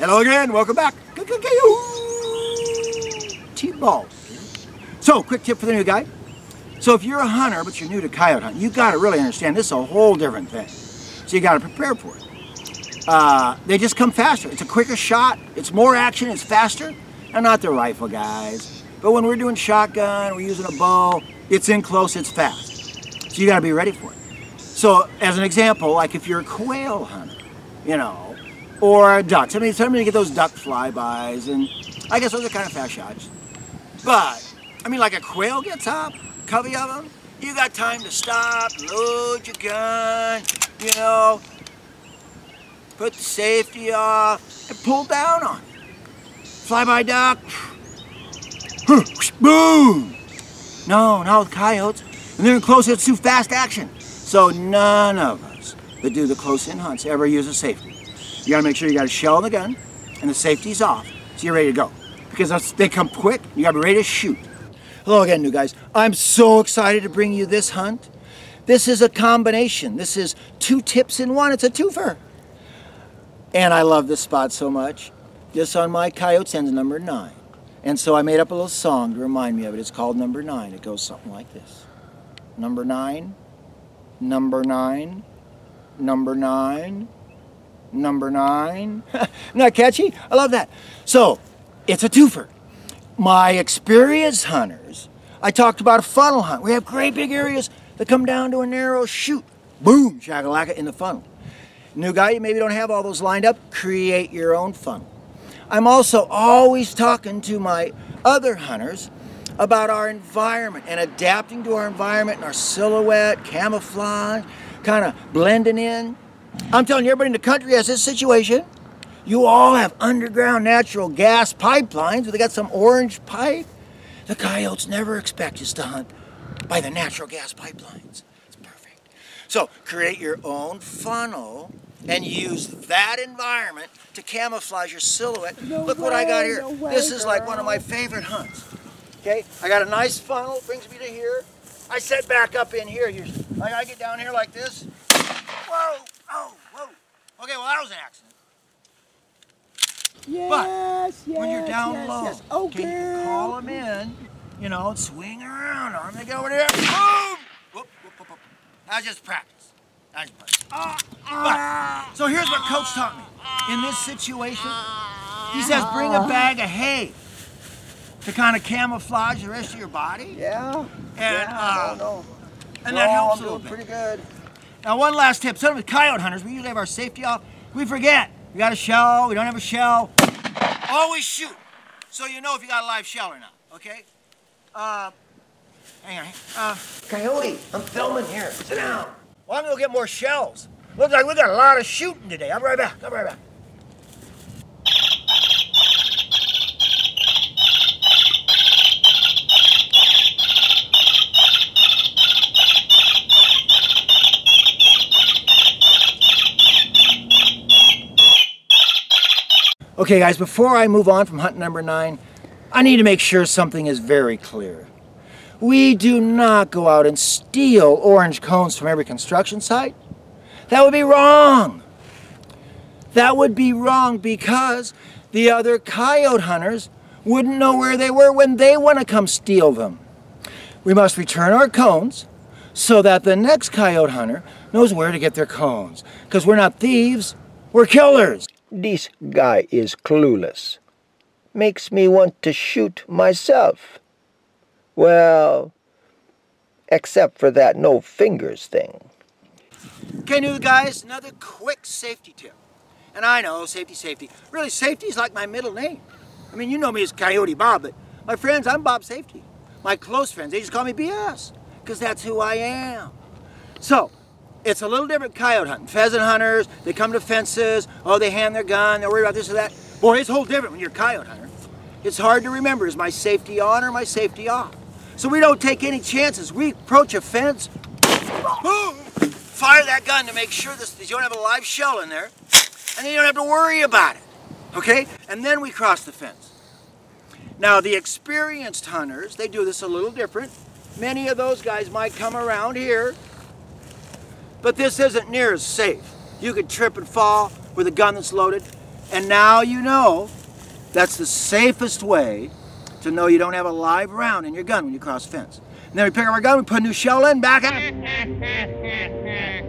Hello again, welcome back. T-ball. So, quick tip for the new guy. So if you're a hunter, but you're new to coyote hunting, you got to really understand this is a whole different thing. So you got to prepare for it. They just come faster. It's a quicker shot. It's more action. It's faster. They're not the rifle guys. But when we're doing shotgun, we're using a bow, it's in close, it's fast. So you got to be ready for it. So as an example, like if you're a quail hunter, you know, or ducks. I mean, sometimes you get those duck flybys, and I guess those are kind of fast shots. But, I mean, like a quail gets up, covey of them, you got time to stop, load your gun, you know, put the safety off, and pull down on it. Flyby duck, boom! No, not with coyotes. And they're in close, it's too fast action. So none of us that do the close-in hunts ever use a safety. You gotta make sure you got a shell on the gun, and the safety's off, so you're ready to go. Because they come quick, you gotta be ready to shoot. Hello again, new guys. I'm so excited to bring you this hunt. This is a combination. This is two tips in one. It's a twofer. And I love this spot so much. This on my coyote ends number 9. And so I made up a little song to remind me of it. It's called Number 9. It goes something like this. Number 9, number 9, number 9, number 9. Not catchy? I love that. So it's a twofer. My experienced hunters, I talked about a funnel hunt. We have great big areas that come down to a narrow shoot. Boom, shakalaka in the funnel. New guy, you maybe don't have all those lined up. Create your own funnel. I'm also always talking to my other hunters about our environment and adapting to our environment and our silhouette, camouflage, kind of blending in. I'm telling you, everybody in the country has this situation. You all have underground natural gas pipelines where they got some orange pipe. The coyotes never expect us to hunt by the natural gas pipelines. It's perfect. So create your own funnel and use that environment to camouflage your silhouette. Look what I got here. This is like one of my favorite hunts. Okay, I got a nice funnel, brings me to here. I set back up in here. Like I get down here like this. Whoa, oh, whoa. Okay, well that was an accident. Yes, but when you're down low, okay. Can you call them in, you know, swing around on them, they get over there, boom! Whoop, whoop, whoop, whoop. That's just practice. That's just practice. But, so here's what Coach taught me. In this situation, he says bring a bag of hay to kind of camouflage the rest of your body. Yeah, and that helps a little bit. Pretty good. Now one last tip, some of the coyote hunters, we usually have our safety off, we forget. We got a shell, we don't have a shell. Always shoot, so you know if you got a live shell or not, okay? Hang on. Coyote, I'm filming here. Sit down. Well, I'm gonna go get more shells. Looks like we got a lot of shooting today. I'm right back, I'm right back. Okay guys, before I move on from hunt number 9, I need to make sure something is very clear. We do not go out and steal orange cones from every construction site. That would be wrong. That would be wrong because the other coyote hunters wouldn't know where they were when they want to come steal them. We must return our cones so that the next coyote hunter knows where to get their cones. Because we're not thieves, we're killers. This guy is clueless. Makes me want to shoot myself. Well, except for that no fingers thing. Okay, new guys, another quick safety tip. And I know, safety, safety. Really, safety is like my middle name. I mean, you know me as Coyote Bob, but my friends, I'm Bob Safety. My close friends, they just call me BS, because that's who I am. So, it's a little different coyote hunting. Pheasant hunters, they come to fences, oh, they hand their gun, they're worried about this or that. Boy, it's a whole different when you're a coyote hunter. It's hard to remember, is my safety on or my safety off? So we don't take any chances. We approach a fence, boom, fire that gun to make sure that you don't have a live shell in there, and then you don't have to worry about it, okay? And then we cross the fence. Now, the experienced hunters, they do this a little different. Many of those guys might come around here, but this isn't near as safe. You could trip and fall with a gun that's loaded. And now you know that's the safest way to know you don't have a live round in your gun when you cross the fence. And then we pick up our gun, we put a new shell in, back out.